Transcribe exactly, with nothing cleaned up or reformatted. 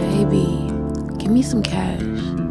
Baby, give me some cash.